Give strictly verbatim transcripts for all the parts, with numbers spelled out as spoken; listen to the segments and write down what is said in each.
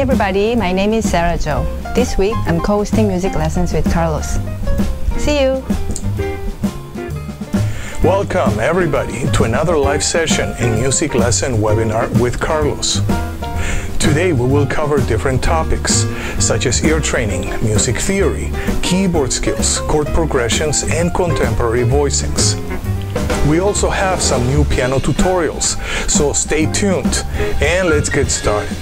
Hi everybody, my name is Sarah Jo. This week I'm co-hosting music lessons with Carlos. See you! Welcome everybody to another live session in music lesson webinar with Carlos. Today we will cover different topics such as ear training, music theory, keyboard skills, chord progressions and contemporary voicings. We also have some new piano tutorials, so stay tuned and let's get started.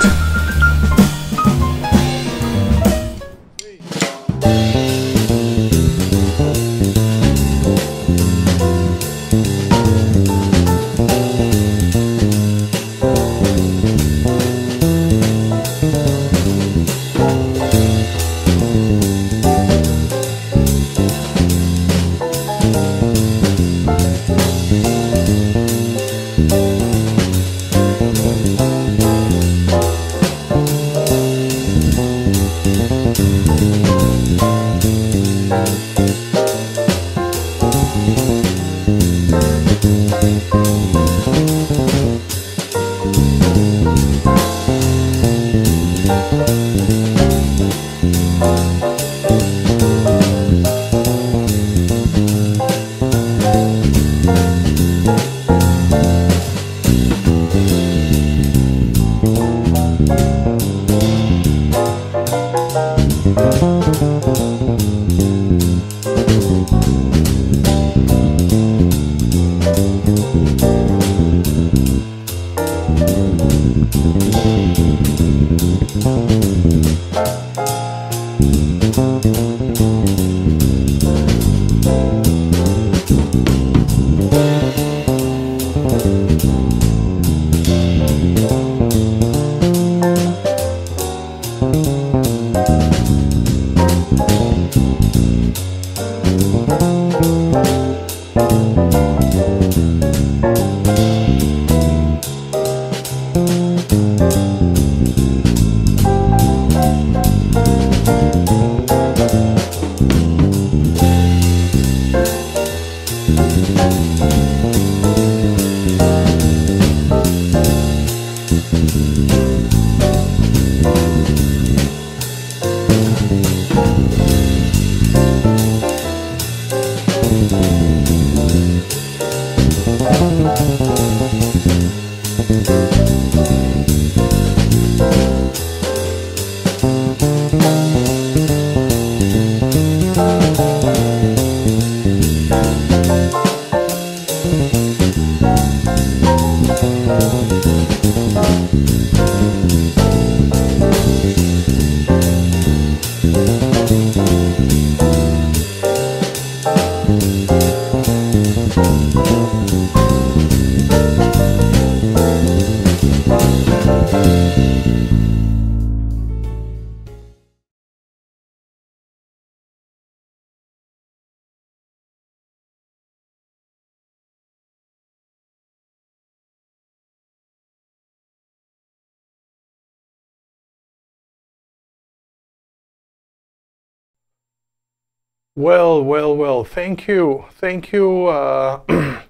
Well, well, well, thank you. Thank you, uh, uh,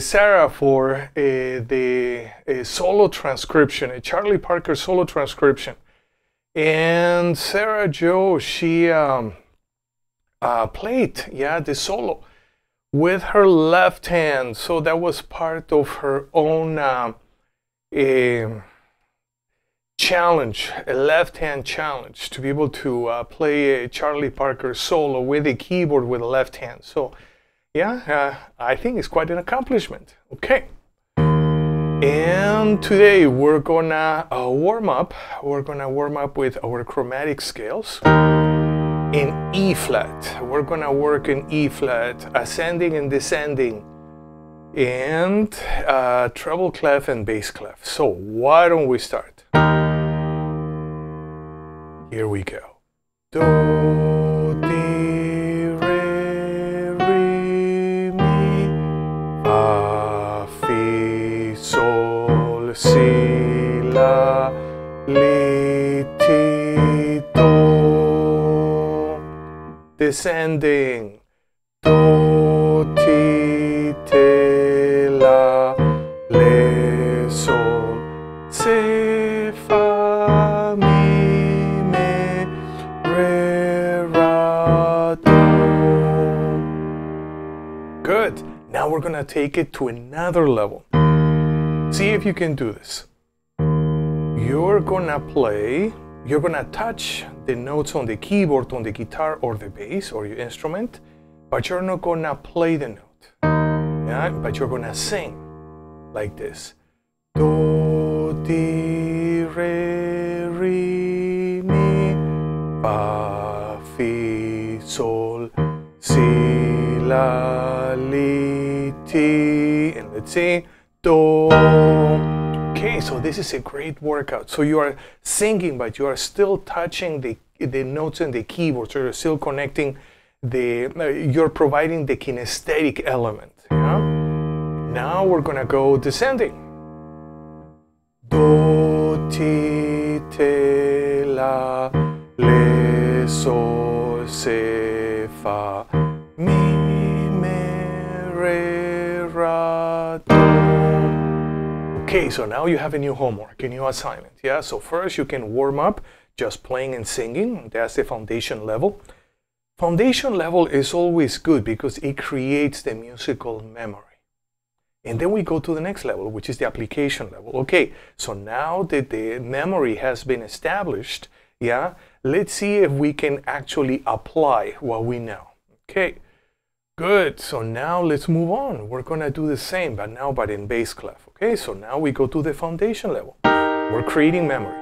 Sarah, for uh, the uh, solo transcription, a Charlie Parker solo transcription. And Sarah Jo, she um, uh, played, yeah, the solo with her left hand. So that was part of her own uh, uh, challenge, a left-hand challenge, to be able to uh, play a Charlie Parker solo with a keyboard with a left hand. So, yeah, uh, I think it's quite an accomplishment. Okay. And today we're gonna uh, warm up. We're gonna warm up with our chromatic scales in E flat. We're gonna work in E flat, ascending and descending, and uh, treble clef and bass clef. So, why don't we start? Here we go. Do, di, re, re, mi, fa, fi, sol, si, la, li, ti, do. Descending. Do, ti, te, la, le, sol, si, fa, mi. Now we're gonna take it to another level. See if you can do this. You're gonna play, you're gonna touch the notes on the keyboard, on the guitar or the bass or your instrument, but you're not gonna play the note. Yeah? But you're gonna sing like this. Do, di, re, re, mi, fa, fi, sol, si, la, li, ti, and let's see. Do. Okay, so this is a great workout. So you are singing, but you are still touching the, the notes and the keyboard. So you're still connecting the, you're providing the kinesthetic element. Yeah? Now we're gonna go descending. Do, ti, te, la, le, sol, se, fa, mi, me, re, ra, do. Okay, so now you have a new homework, a new assignment. Yeah, so first you can warm up just playing and singing. That's the foundation level. Foundation level is always good because it creates the musical memory. And then we go to the next level, which is the application level. Okay, so now that the memory has been established, yeah, let's see if we can actually apply what we know. Okay, good. So now let's move on. We're gonna do the same, but now but in bass clef. Okay, so now we go to the foundation level. We're creating memory.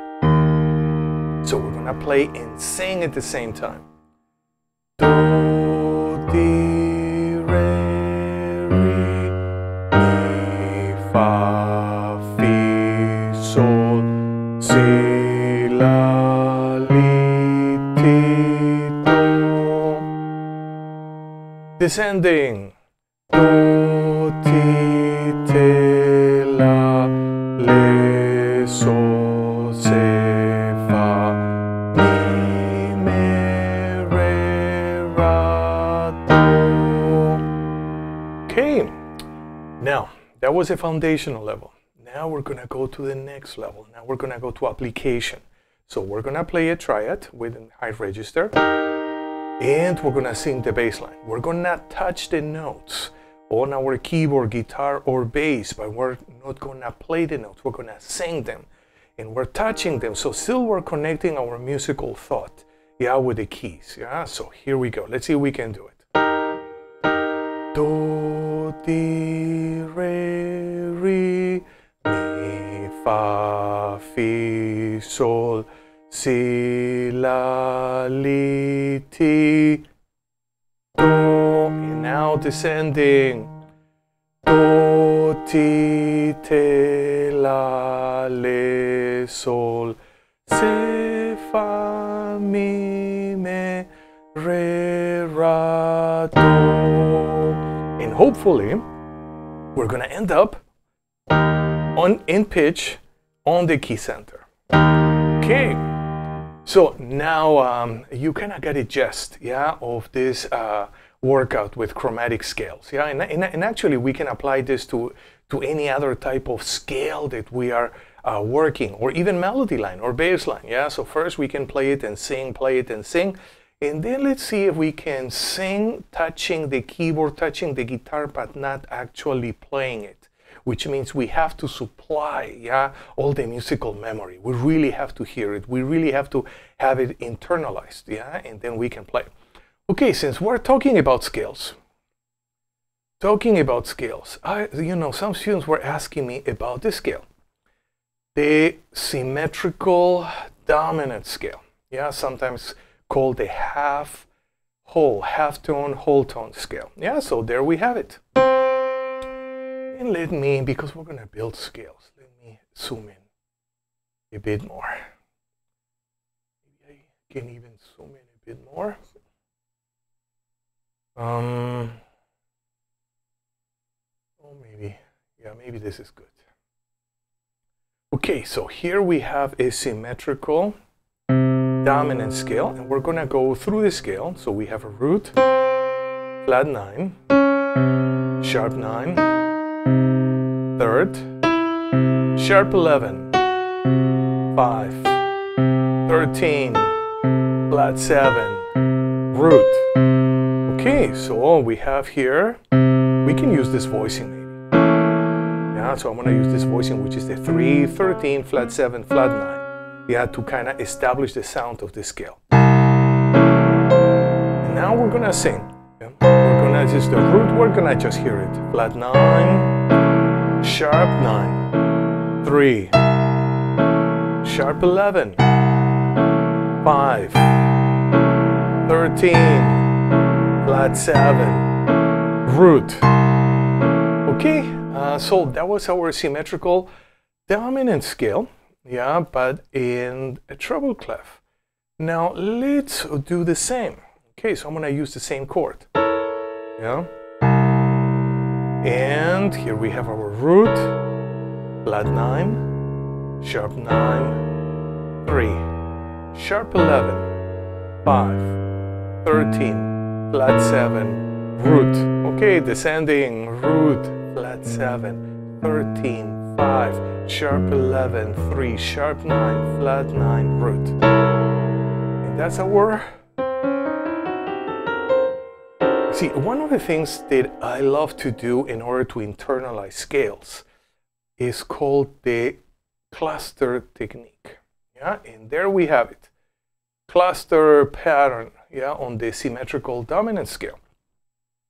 So we're gonna play and sing at the same time. Do, di, fa, fi, sol, si, la, li, ti, do. Descending. Do, ti, te, la, le, sol, se, fa, mi, me, re, ra, do. Okay. Now, that was a foundational level. Now we're gonna go to the next level. Now we're gonna go to application. So we're gonna play a triad with a high register, and we're gonna sing the bass line. We're gonna touch the notes on our keyboard, guitar, or bass, but we're not gonna play the notes. We're gonna sing them, and we're touching them. So still we're connecting our musical thought, yeah, with the keys. Yeah. So here we go. Let's see if we can do it. Do, di, re, mi, fa, fi, sol, si, la, li, ti, do. And now descending. Do, ti, te, la, le, sol, se, fa, mi, me, re, ra, do. And hopefully we're gonna end up on in pitch on the key center. Okay, so now um, you kind of got a gist, yeah, of this uh, workout with chromatic scales, yeah, and, and, and actually we can apply this to to any other type of scale that we are uh, working, or even melody line or bass line, yeah. So first we can play it and sing, play it and sing, and then let's see if we can sing touching the keyboard, touching the guitar, but not actually playing it. Which means we have to supply, yeah, all the musical memory. We really have to hear it. We really have to have it internalized, yeah, and then we can play. Okay, since we're talking about scales, talking about scales, I, you know, some students were asking me about this scale, the symmetrical dominant scale, yeah, sometimes called the half whole, half tone, whole tone scale. Yeah, so there we have it. And let me, because we're going to build scales, let me zoom in a bit more. Maybe I can even zoom in a bit more. Um, oh, maybe, yeah, maybe this is good. Okay, so here we have a symmetrical dominant scale, and we're going to go through the scale. So we have a root, flat nine, sharp nine, third, sharp eleven, five, thirteen, flat seven, root. Okay, so we have here We can use this voicing maybe. Yeah, so I'm going to use this voicing, which is the three, thirteen, flat seven, flat nine. Yeah, to kind of establish the sound of this scale. And now we're going to sing. Yeah? We're going to just the root, we're going to just hear it. Flat nine, sharp nine, three, sharp eleven, five, thirteen, flat seven, root. Okay, uh, so that was our symmetrical dominant scale, yeah, but in a treble clef. Now let's do the same. Okay, so I'm gonna use the same chord, yeah, and here we have our root, flat nine, sharp nine, three, sharp eleven, five, thirteen, flat seven, root. Okay, descending, root, flat seven, thirteen, five, sharp eleven, three, sharp nine, flat nine, root. And that's our... See, one of the things that I love to do in order to internalize scales is called the cluster technique. Yeah, and there we have it. Cluster pattern, yeah, on the symmetrical dominant scale.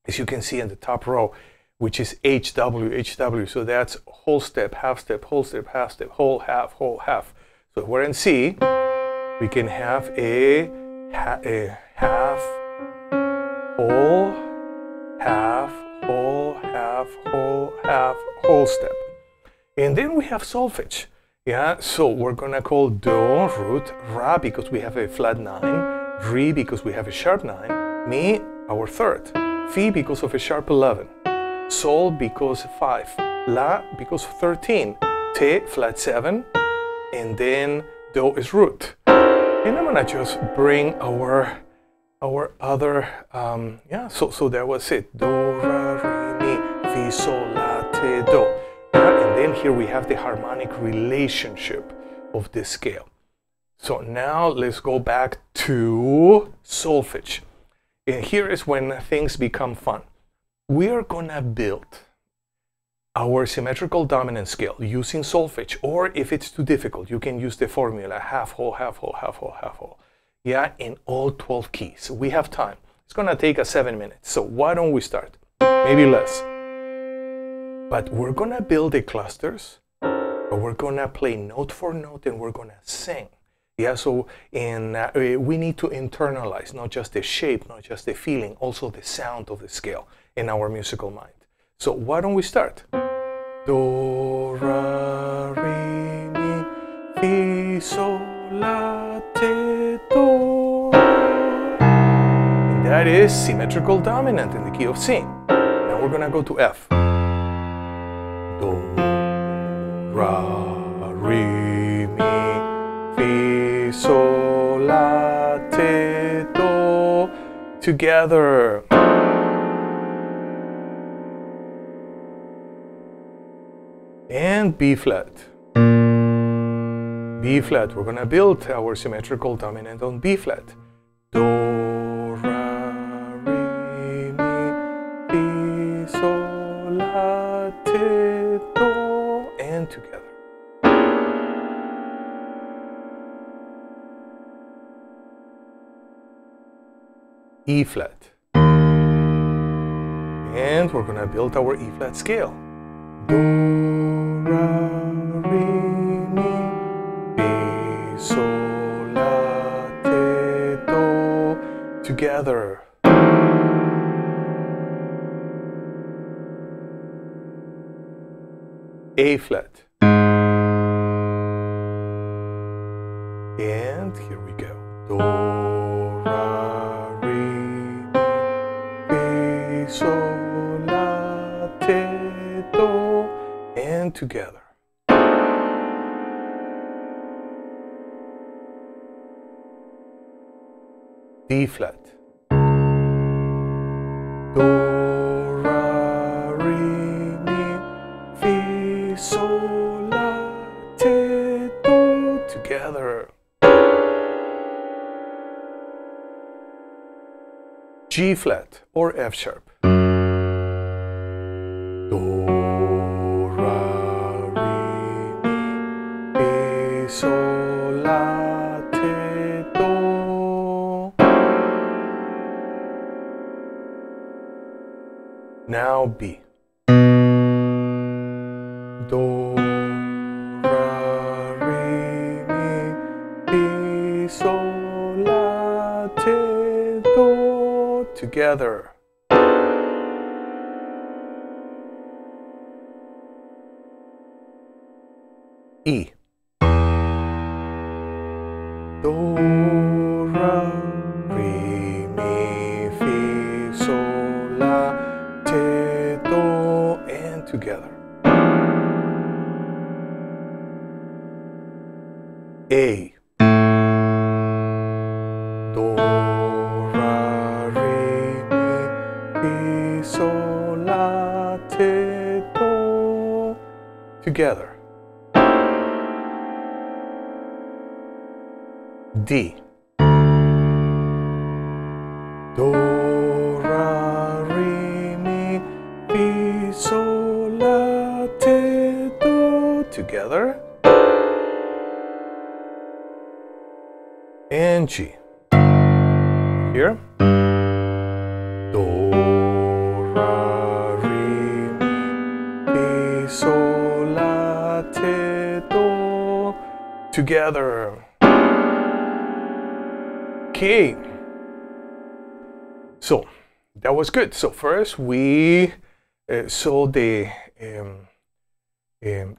As you can see in the top row, which is H W, H W. So that's whole step, half step, whole step, half step, whole, half, whole, half. So if we're in C, we can have a, a half, whole, half, whole, half, whole, half, whole step. And then we have solfege. Yeah, so we're gonna call do, root, ra because we have a flat nine, re because we have a sharp nine, mi our third, fi because of a sharp eleven, sol because five, la because of thirteen, te flat seven, and then do is root. And I'm gonna just bring our our other um, yeah. So so that was it. Do, ra, re, mi, fi, sol, la, te, do. And then here we have the harmonic relationship of this scale. So now let's go back to solfege. And here is when things become fun. We are gonna build our symmetrical dominant scale using solfege, or if it's too difficult, you can use the formula half whole, half whole, half whole, half whole. Yeah, in all twelve keys. We have time. It's gonna take us seven minutes. So why don't we start? Maybe less. But we're gonna build the clusters, but we're gonna play note for note and we're gonna sing. Yeah, so in, uh, we need to internalize not just the shape, not just the feeling, also the sound of the scale in our musical mind. So why don't we start? Do, ra, re, mi, fi, sol, la, te, do. And that is symmetrical dominant in the key of C. Now we're gonna go to F. Do, ra, re, mi, fi, sol, la, te, do, together. And B flat. B flat, we're gonna build our symmetrical dominant on B flat. Do, ra, re, mi, fi, sol, la, te, together. E flat. And we're gonna build our E flat scale. Do, ra, re, mi, fi, sol, la, te, do, together. A flat. And here we go. Do, ra, re, mi, fi, sol, la, te, do. And together. D flat. Do, sol, la, te, do, together. G flat or F sharp. La, Te, Do. Now B. Do, Ra, Re, Mi, Pi, Sol, La, Te, Do. Together. E. Do, Ra, Re, Mi, Fi, Sol, La, Te, Do, and together. A. Do, Ra, Re, Mi, Fi, Sol, La, Te, Do, together. D. Do, Ra, Re, Mi, Fi, Sol, La, Te, Do. Together. And G. Here. Do, Ra, Re, Mi, Fi, Sol, La, Te, Do. Together. Okay, so that was good. So first we uh, saw the um, um,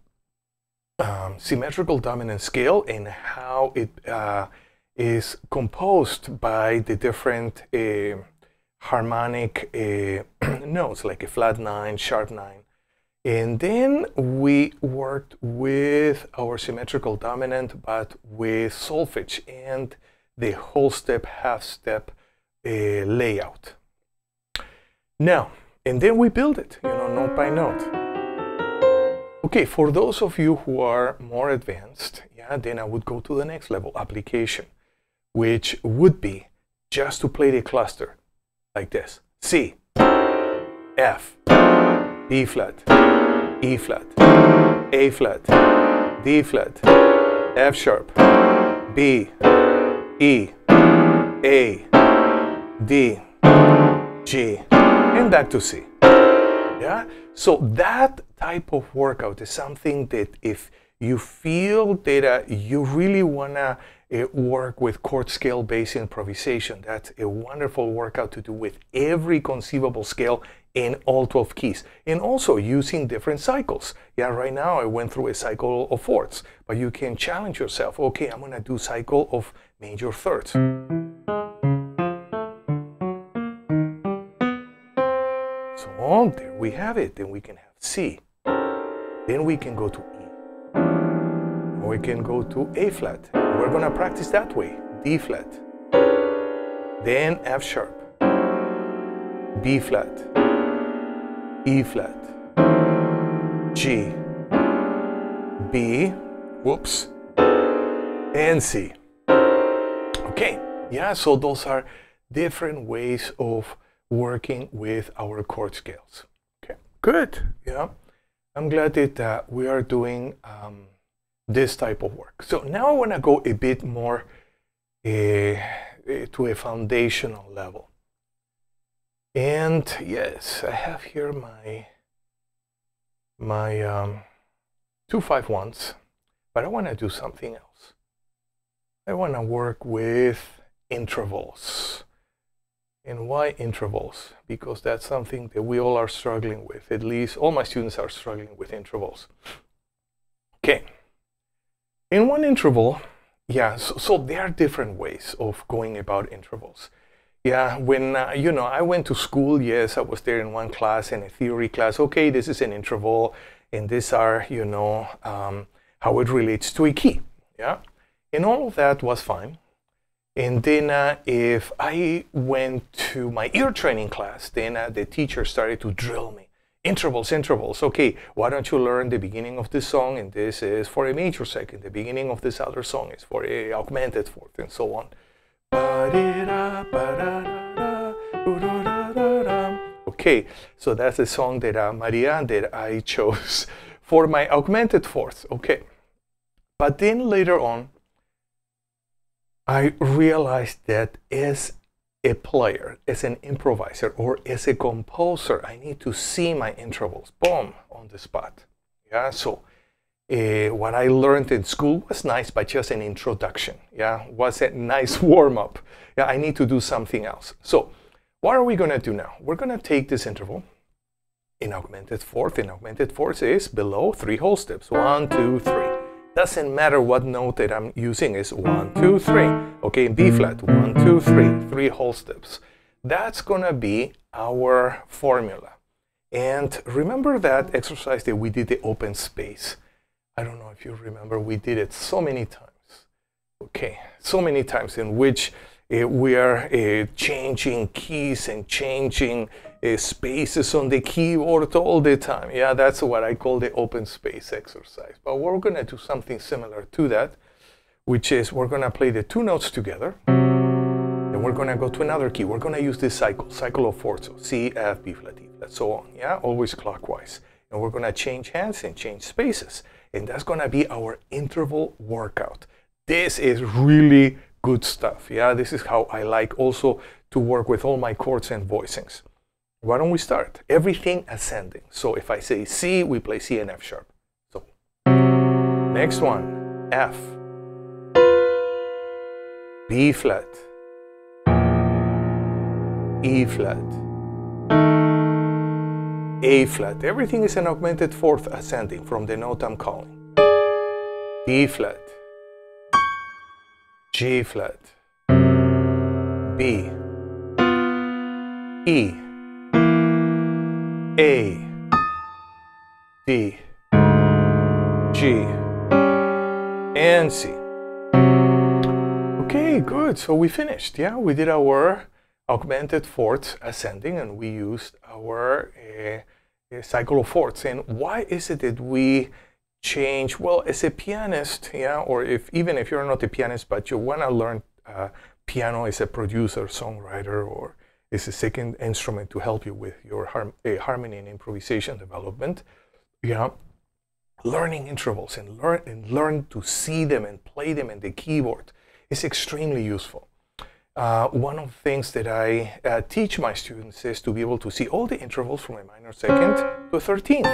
um, symmetrical dominant scale and how it uh, is composed by the different uh, harmonic uh, notes, like a flat nine, sharp nine. And then we worked with our symmetrical dominant, but with solfege and the whole step, half step uh, layout. Now, and then we build it, you know, note by note. Okay, for those of you who are more advanced, yeah, then I would go to the next level, application, which would be just to play the cluster like this. C, F, B flat, E flat, A flat, D flat, F sharp, B, E, A, D, G, and back to C. Yeah? So that type of workout is something that if you feel that you really want to uh, work with chord scale based improvisation, that's a wonderful workout to do with every conceivable scale in all twelve keys. And also using different cycles. Yeah, right now I went through a cycle of fourths, but you can challenge yourself. Okay, I'm going to do cycle of major thirds. So there we have it. Then we can have C. Then we can go to E. Or we can go to A flat. We're going to practice that way. D flat. Then F sharp. B flat. E flat. G. B. Whoops. And C. Okay, yeah, so those are different ways of working with our chord scales. Okay, good. Yeah, I'm glad that uh, we are doing um, this type of work. So now I want to go a bit more uh, to a foundational level. And yes, I have here my my um, two five ones, but I want to do something else. I want to work with intervals. And why intervals? Because that's something that we all are struggling with. At least all my students are struggling with intervals. Okay. In one interval, yeah, so, so there are different ways of going about intervals. Yeah, when, uh, you know, I went to school, yes, I was there in one class, in a theory class. Okay, this is an interval, and these are, you know, um, how it relates to a key. Yeah. And all of that was fine. And then uh, if I went to my ear training class, then uh, the teacher started to drill me. Intervals, intervals. Okay, why don't you learn the beginning of this song? And this is for a major second. The beginning of this other song is for a augmented fourth, and so on. Okay, so that's a song that uh, Maria, that I chose for my augmented fourth. Okay. But then later on, I realized that as a player, as an improviser, or as a composer, I need to see my intervals, boom, on the spot. Yeah, so uh, what I learned in school was nice, but just an introduction. Yeah, was a nice warm-up. Yeah, I need to do something else. So what are we going to do now? We're going to take this interval in augmented fourth. In augmented fourth is below three whole steps. One, two, three. Doesn't matter what note that I'm using is one, two, three. Okay, in B flat, one, two, three, three whole steps. That's gonna be our formula. And remember that exercise that we did, the open space. I don't know if you remember, we did it so many times. Okay, so many times in which uh, we are uh, changing keys and changing uh, spaces on the keyboard all the time. Yeah, that's what I call the open space exercise. But we're gonna do something similar to that, which is we're gonna play the two notes together, then we're gonna go to another key. We're gonna use this cycle, cycle of fourths, so C, F, B flat, E flat, so on, yeah, always clockwise. And we're gonna change hands and change spaces, and that's gonna be our interval workout. This is really good stuff, yeah, this is how I like also to work with all my chords and voicings. Why don't we start? Everything ascending. So if I say C, we play C and F sharp. So, next one, F. B flat, E flat, A flat. Everything is an augmented fourth ascending from the note I'm calling. D flat, G flat, B, E, A, D, G, and C. Okay, good, so we finished, yeah? We did our augmented fourth ascending and we used our uh, cycle of fourths. And why is it that we change? Well, as a pianist, yeah, or if even if you're not a pianist, but you wanna learn uh, piano as a producer, songwriter, or as a second instrument to help you with your harm, uh, harmony and improvisation development, yeah, learning intervals and learn, and learn to see them and play them in the keyboard. It's extremely useful. Uh, one of the things that I uh, teach my students is to be able to see all the intervals from a minor second to a thirteenth,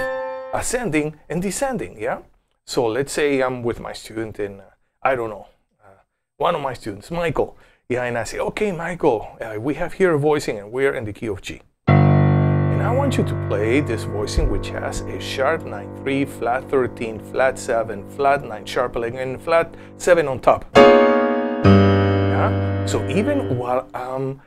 ascending and descending, yeah? So let's say I'm with my student in, uh, I don't know, uh, one of my students, Michael, yeah, and I say, okay, Michael, uh, we have here a voicing and we're in the key of G. And I want you to play this voicing which has a sharp nine three, flat thirteen, flat seven, flat nine, sharp eleven, and flat seven on top. Yeah? So even while I'm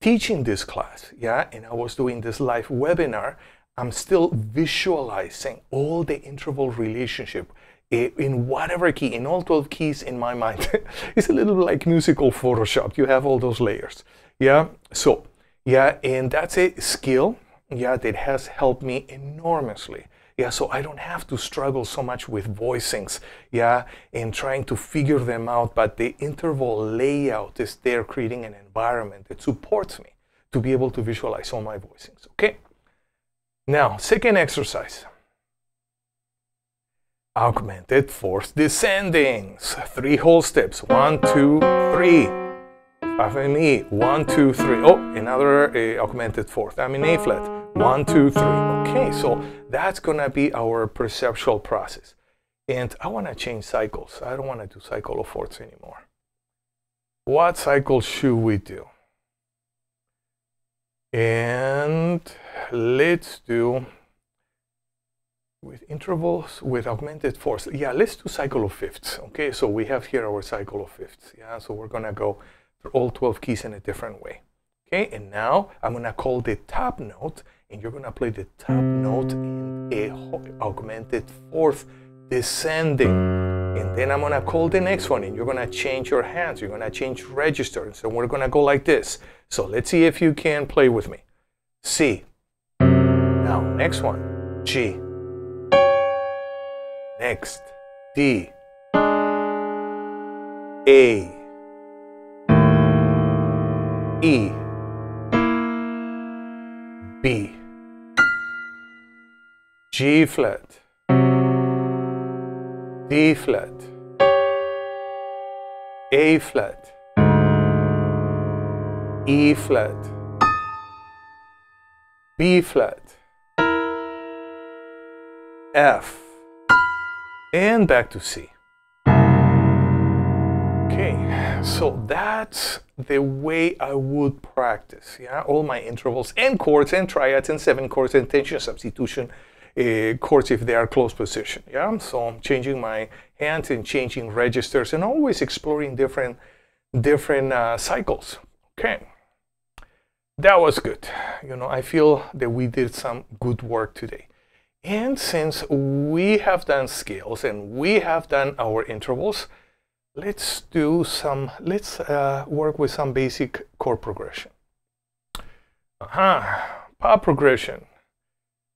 teaching this class, yeah, and I was doing this live webinar, I'm still visualizing all the interval relationship in whatever key, in all twelve keys in my mind. It's a little like musical Photoshop. You have all those layers. Yeah, so, yeah, and that's a skill, yeah, that has helped me enormously. Yeah, so I don't have to struggle so much with voicings, yeah, and trying to figure them out, but the interval layout is there creating an environment that supports me to be able to visualize all my voicings, okay? Now, second exercise. Augmented fourth descendings. Three whole steps. One, two, three. F and E. One, two, three. Oh, another uh, augmented fourth. I'm in A flat. One, two, three. Okay, so that's gonna be our perceptual process. And I wanna change cycles. I don't wanna do cycle of fourths anymore. What cycle should we do? And let's do with intervals, with augmented fourths. Yeah, let's do cycle of fifths. Okay, so we have here our cycle of fifths. Yeah, so we're gonna go through all twelve keys in a different way. Okay, and now I'm gonna call the top note, and you're gonna play the top note in a augmented fourth descending, and then I'm gonna call the next one, and you're gonna change your hands, you're gonna change registers, and we're gonna go like this. So let's see if you can play with me. C. Now next one, G. Next, D. A. E. B, G flat, D flat, A flat, E flat, B flat, F, and back to C. Okay, so that's the way I would practice, yeah, all my intervals and chords and triads and seven chords and tension substitution uh, chords if they are close position, yeah. So I'm changing my hands and changing registers and always exploring different different uh, cycles. Okay, that was good. You know, I feel that we did some good work today. And since we have done scales and we have done our intervals, let's do some, let's uh, work with some basic chord progression. Aha, pop progression.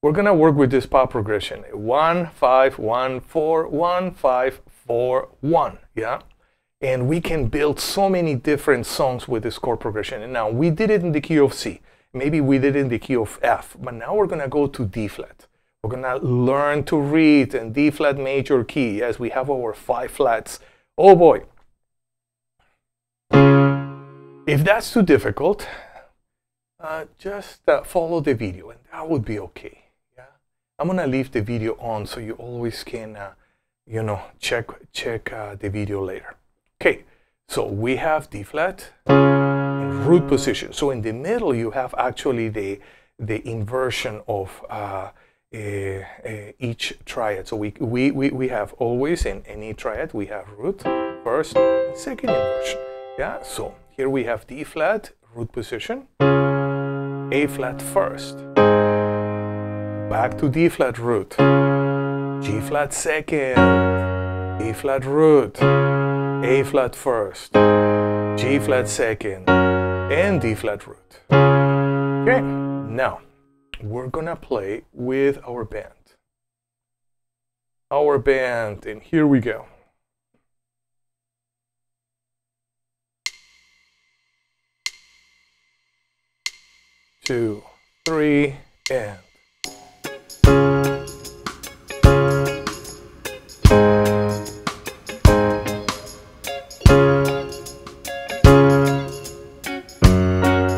We're gonna work with this pop progression. One, five, one, four, one, five, four, one, yeah? And we can build so many different songs with this chord progression. And now we did it in the key of C. Maybe we did it in the key of F, but now we're gonna go to D flat. We're gonna learn to read in D flat major key as we have our five flats. Oh boy, if that's too difficult, uh, just uh, follow the video and that would be okay. Yeah? I'm gonna leave the video on so you always can, uh, you know, check, check uh, the video later. Okay, so we have D flat in root position. So in the middle you have actually the, the inversion of uh, Uh, uh, each triad. So we, we, we, we have always in any triad we have root, first, and second inversion. Yeah, so here we have D flat, root position, A flat first, back to D flat root, G flat second, D flat root, A flat first, G flat second, and D flat root. Okay, now we're gonna play with our band. Our band, and here we go. Two, three, and.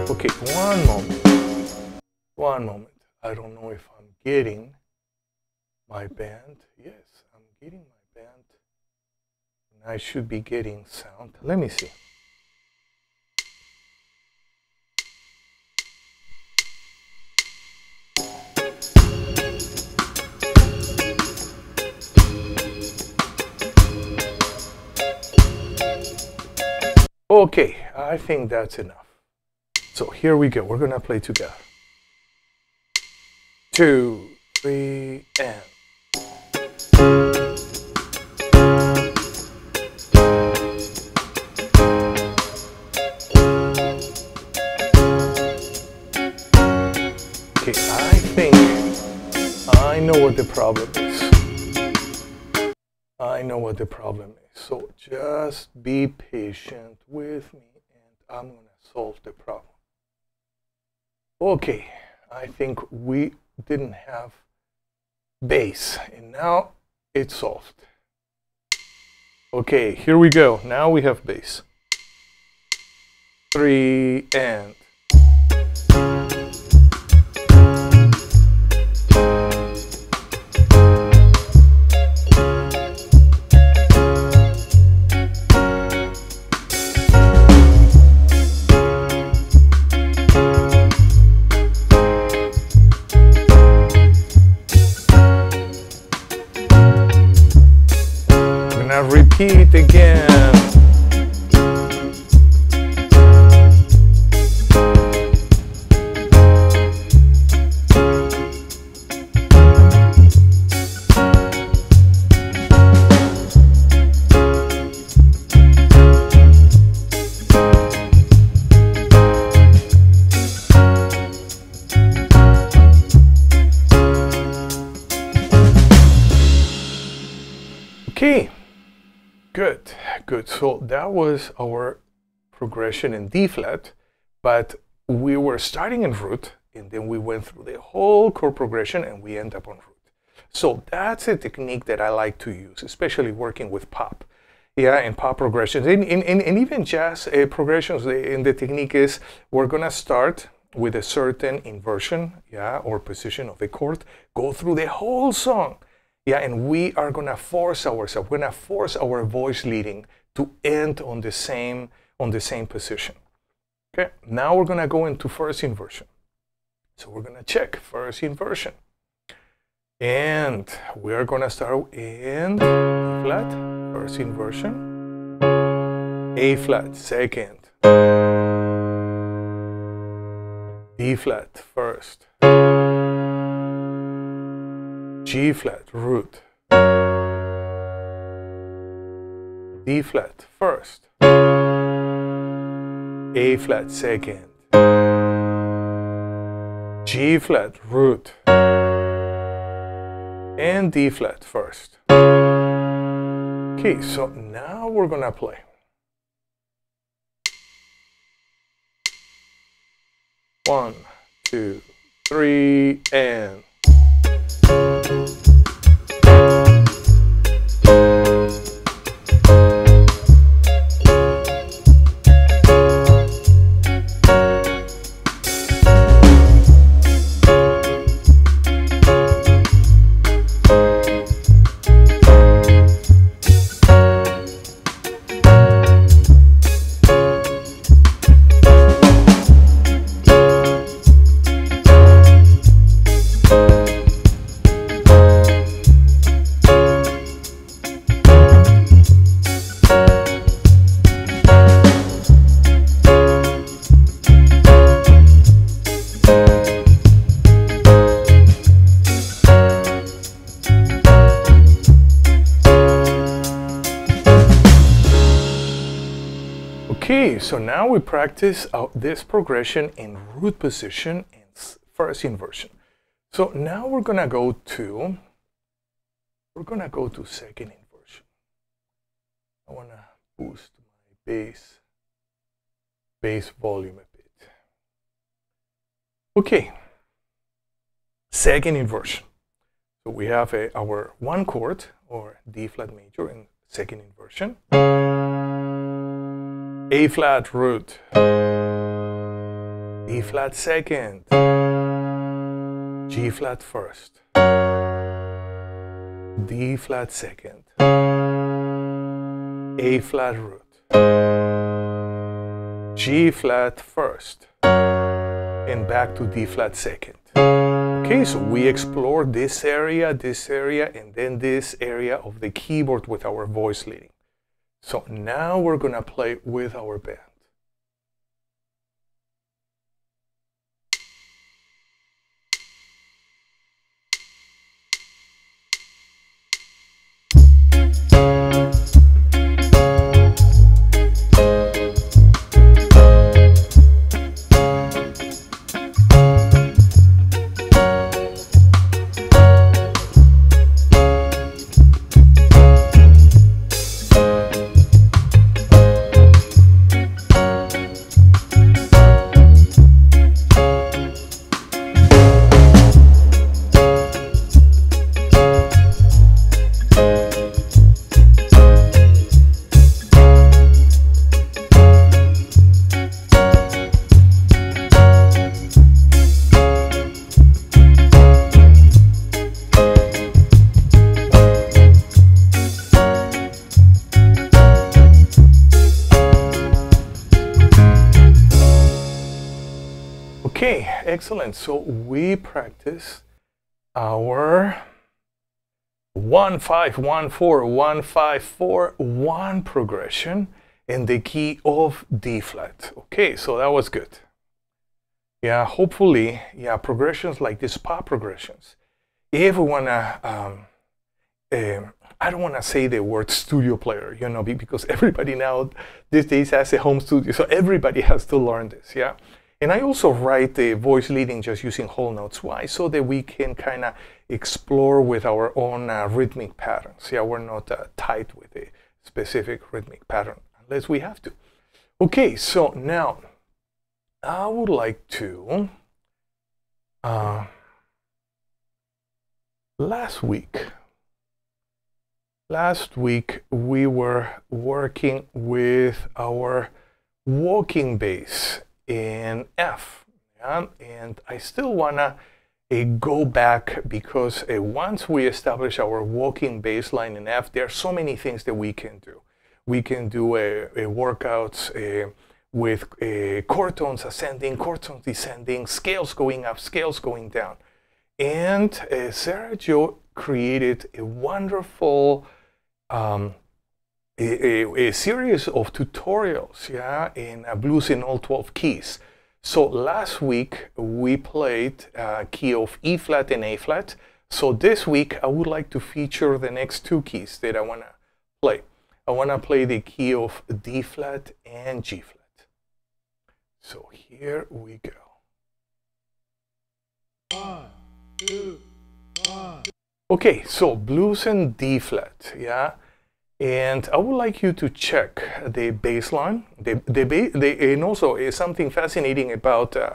Okay, one moment. One moment. I don't know if I'm getting my band. Yes, I'm getting my band. And I should be getting sound. Let me see. Okay, I think that's enough. So here we go. We're gonna play together. Two, three, and. Okay, I think I know what the problem is. I know what the problem is. So just be patient with me and I'm gonna solve the problem. Okay, I think we didn't have bass and now it's solved. Okay, here we go. Now we have bass. Three and. Repeat again. Okay. Good, good. So that was our progression in D flat, but we were starting in root and then we went through the whole chord progression and we end up on root. So that's a technique that I like to use, especially working with pop. yeah, and pop progressions, and, and, and, and even jazz uh, progressions. And the technique is we're gonna start with a certain inversion, yeah, or position of the chord, go through the whole song, yeah, and we are gonna force ourselves, we're gonna force our voice leading to end on the same on the same position. Okay, now we're gonna go into first inversion. So we're gonna check first inversion, and we are gonna start in E flat, first inversion, A flat, second. D flat first, G flat root, D flat first, A flat second, G flat root, and D flat first. Okay, so now we're gonna play. One, two, three, and... So now we practice out this progression in root position and first inversion. So now we're gonna go to we're gonna go to second inversion. I wanna boost my bass bass volume a bit. Okay, second inversion. So we have a, our one chord or D flat major in second inversion. A flat root, D flat second, G flat first, D flat second, A flat root, G flat first, and back to D flat second. Okay, so we explore this area, this area, and then this area of the keyboard with our voice leading. So now we're gonna play with our band. Excellent. So we practice our one five one four one five four one progression in the key of D flat. Okay, so that was good. Yeah, hopefully, yeah, progressions like this, pop progressions. If we wanna, um, um, I don't wanna say the word studio player, you know, because everybody now these days has a home studio, so everybody has to learn this. Yeah. And I also write the voice leading just using whole notes. Why? So that we can kind of explore with our own uh, rhythmic patterns. Yeah, we're not uh, tight with a specific rhythmic pattern unless we have to. Okay, so now I would like to... Uh, last week, Last week we were working with our walking bass in F, yeah? And I still wanna uh, go back, because uh, once we establish our walking bass line in F, there are so many things that we can do. We can do a, a workouts a, with a chord tones ascending, chord tones descending, scales going up, scales going down. And uh, Sarah Jo created a wonderful um, a, a, a series of tutorials, yeah, in uh, blues in all twelve keys. So last week we played uh, key of E flat and A flat. So this week I would like to feature the next two keys that I want to play. I want to play the key of D flat and G flat. So here we go. One, two, one. Okay, so blues and D flat, yeah, and I would like you to check the bass line, the, the ba the, and also uh, something fascinating about uh,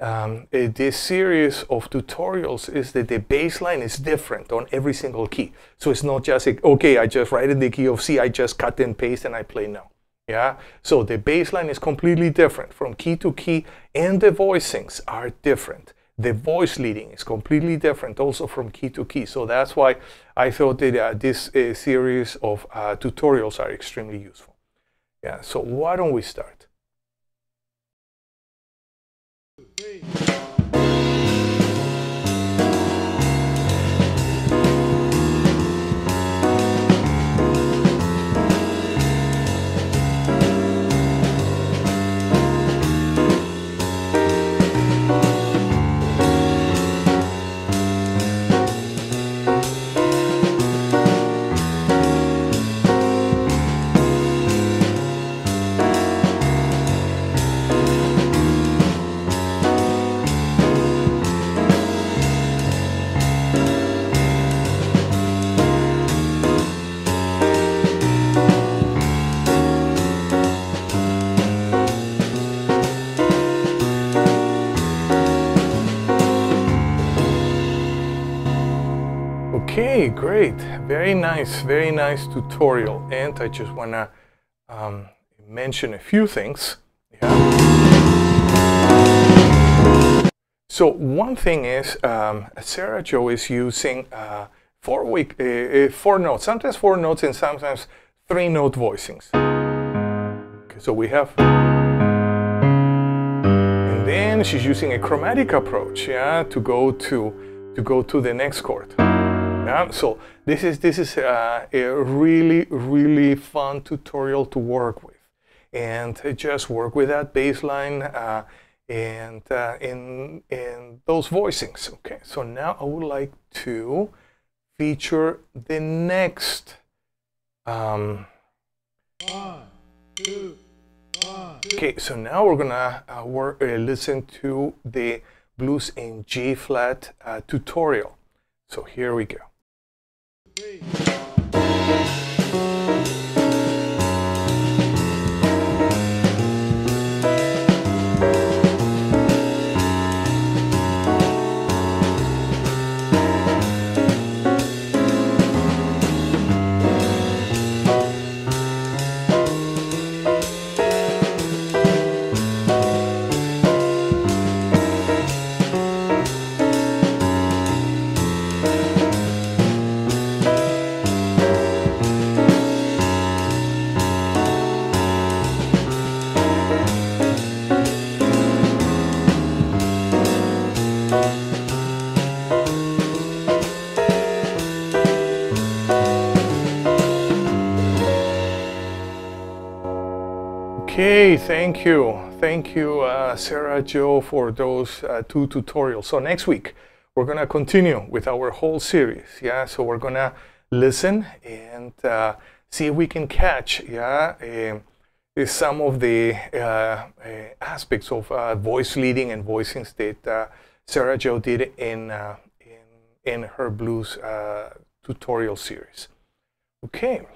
um, uh, this series of tutorials is that the bass line is different on every single key. So it's not just like, okay, I just write in the key of C, I just cut and paste and I play now. Yeah, so the bass line is completely different from key to key, and the voicings are different. The voice leading is completely different also from key to key. So that's why I thought that uh, this uh, series of uh, tutorials are extremely useful. Yeah, so why don't we start? Three. Okay, great. Very nice, very nice tutorial. And I just want to um, mention a few things. Yeah. So one thing is, um, Sarah Jo is using uh, four, week, uh, four notes, sometimes four notes and sometimes three note voicings. Okay, so we have... And then she's using a chromatic approach, yeah, to go to, to, go to the next chord. Yeah, so this is this is uh, a really really fun tutorial to work with, and just work with that bass line uh, and uh, in in those voicings. Okay, so now I would like to feature the next. Um, one, two, one, two. Okay, so now we're gonna uh, work uh, listen to the blues in G flat uh, tutorial. So here we go. Three. Okay, thank you. Thank you, uh, Sarah Jo, for those uh, two tutorials. So next week, we're going to continue with our whole series. Yeah, so we're going to listen and uh, see if we can catch, yeah, uh, some of the uh, uh, aspects of uh, voice leading and voicings that uh, Sarah Jo did in, uh, in, in her blues uh, tutorial series. Okay.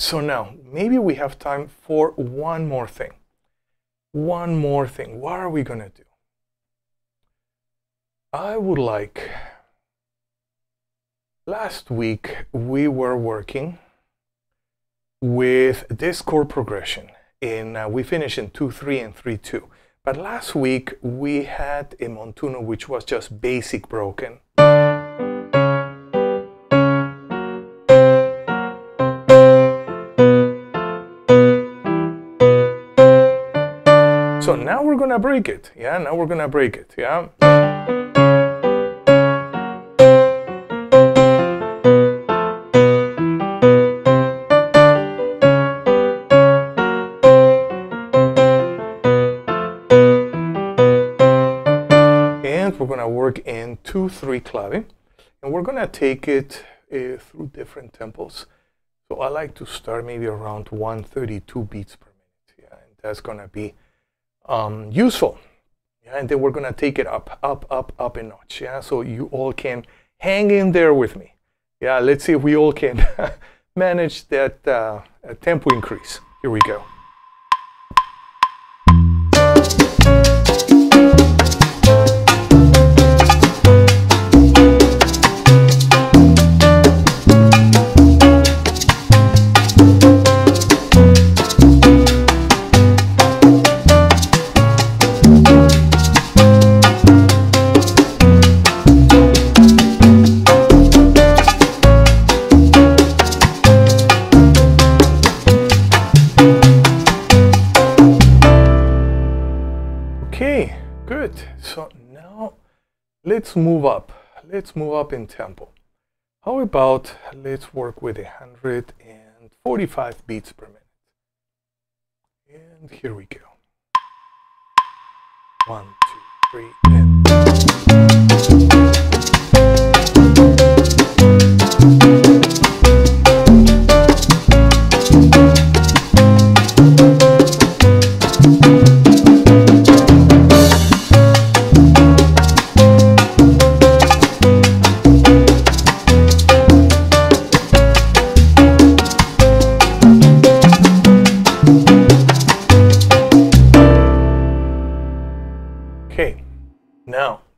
So now, maybe we have time for one more thing. One more thing. What are we going to do? I would like... Last week, we were working with this chord progression. In, uh, we finished in two three and three two. But last week, we had a Montuno which was just basic broken. So now we're gonna break it, yeah? Now we're gonna break it, yeah? In two three clave, and we're gonna take it uh, through different tempos. So I like to start maybe around one thirty-two beats per minute, yeah, and that's gonna be um, useful. Yeah, and then we're gonna take it up, up, up, up a notch. Yeah, so you all can hang in there with me. Yeah, let's see if we all can manage that uh, tempo increase. Here we go. Let's move up. Let's move up in tempo. How about let's work with one hundred forty-five beats per minute. And here we go. One, two, three, and...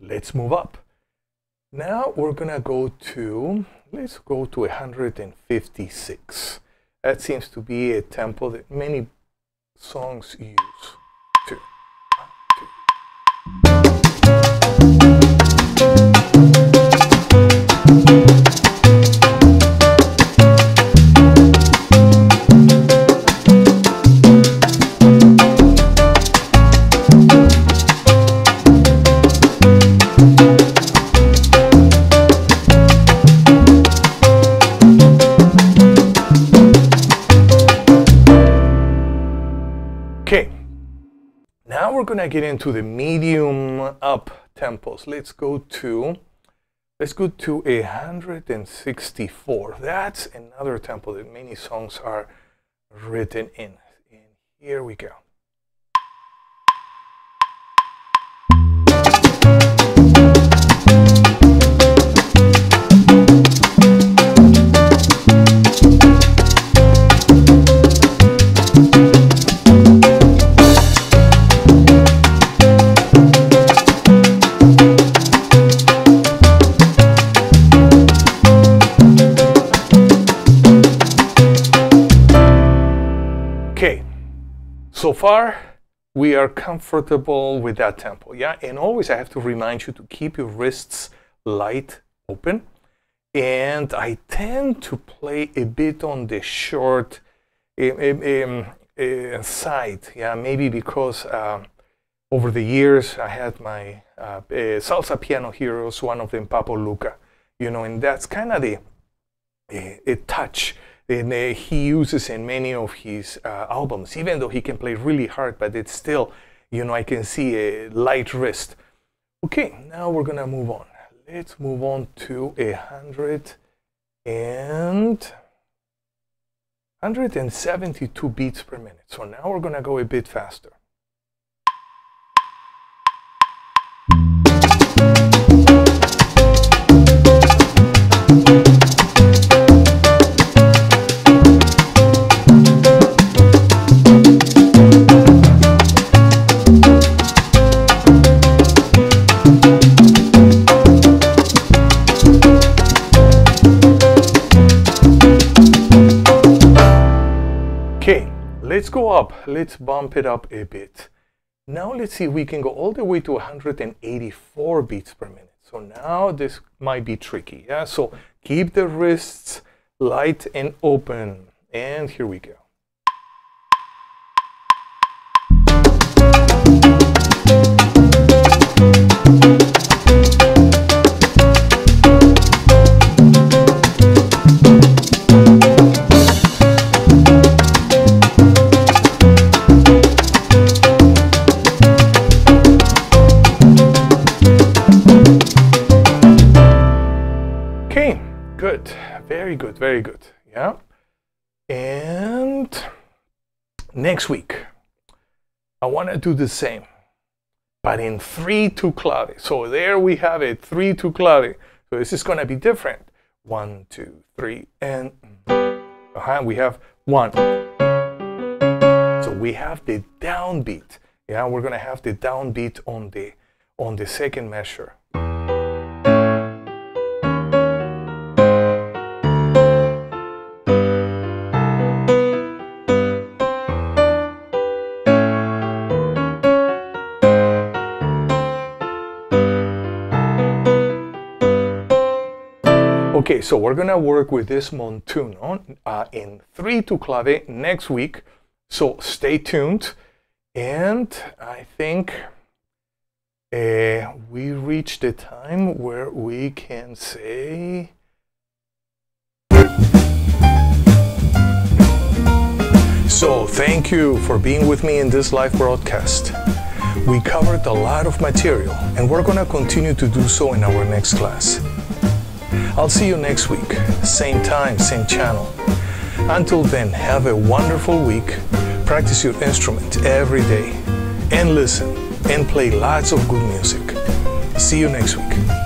Let's move up. Now we're gonna go to, let's go to one hundred fifty-six. That seems to be a tempo that many songs use too. We're gonna get into the medium up tempos. Let's go to let's go to one hundred sixty-four. That's another tempo that many songs are written in. And here we go. So far, we are comfortable with that tempo, yeah? And always I have to remind you to keep your wrists light open. And I tend to play a bit on the short um, um, uh, side, yeah? Maybe because um, over the years I had my uh, uh, salsa piano heroes, one of them Papo Luca, you know, and that's kind of the uh, a touch. And uh, he uses in many of his uh, albums, even though he can play really hard, but it's still, you know, I can see a light wrist. Okay, now we're gonna move on. Let's move on to a hundred and hundred and seventy-two beats per minute. So now we're gonna go a bit faster. let's go up. Let's bump it up a bit. Now let's see, we can go all the way to one hundred eighty-four beats per minute. So now this might be tricky. Yeah. So keep the wrists light and open. And here we go. Very good, very good, yeah. And next week, I want to do the same, but in three two clave. So there we have it, three two clave. So this is going to be different. One, two, three, and uh-huh, we have one. So we have the downbeat. Yeah, we're going to have the downbeat on the on the second measure. Okay, so we're gonna work with this Montuno uh, in three two clave next week, so stay tuned. And I think uh, we reached the time where we can say so. Thank you for being with me in this live broadcast. We covered a lot of material, and we're gonna continue to do so in our next class. I'll see you next week, same time, same channel. Until then, have a wonderful week. Practice your instrument every day, and listen and play lots of good music. See you next week.